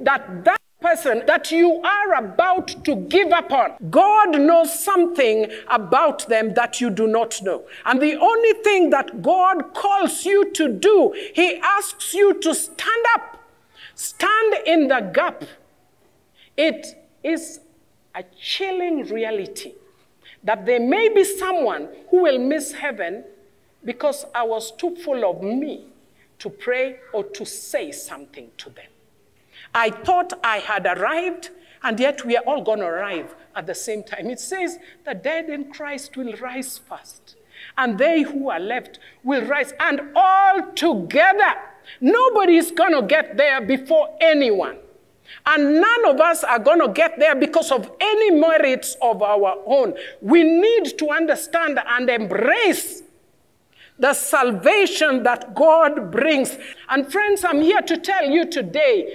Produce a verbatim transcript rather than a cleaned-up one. that that person that you are about to give upon, God knows something about them that you do not know. And the only thing that God calls you to do, he asks you to stand up, stand in the gap. It is a chilling reality that there may be someone who will miss heaven because I was too full of me to pray or to say something to them. I thought I had arrived, and yet we are all going to arrive at the same time. It says, the dead in Christ will rise first, and they who are left will rise. And all together, nobody is going to get there before anyone. And none of us are going to get there because of any merits of our own. We need to understand and embrace the salvation that God brings. And friends, I'm here to tell you today,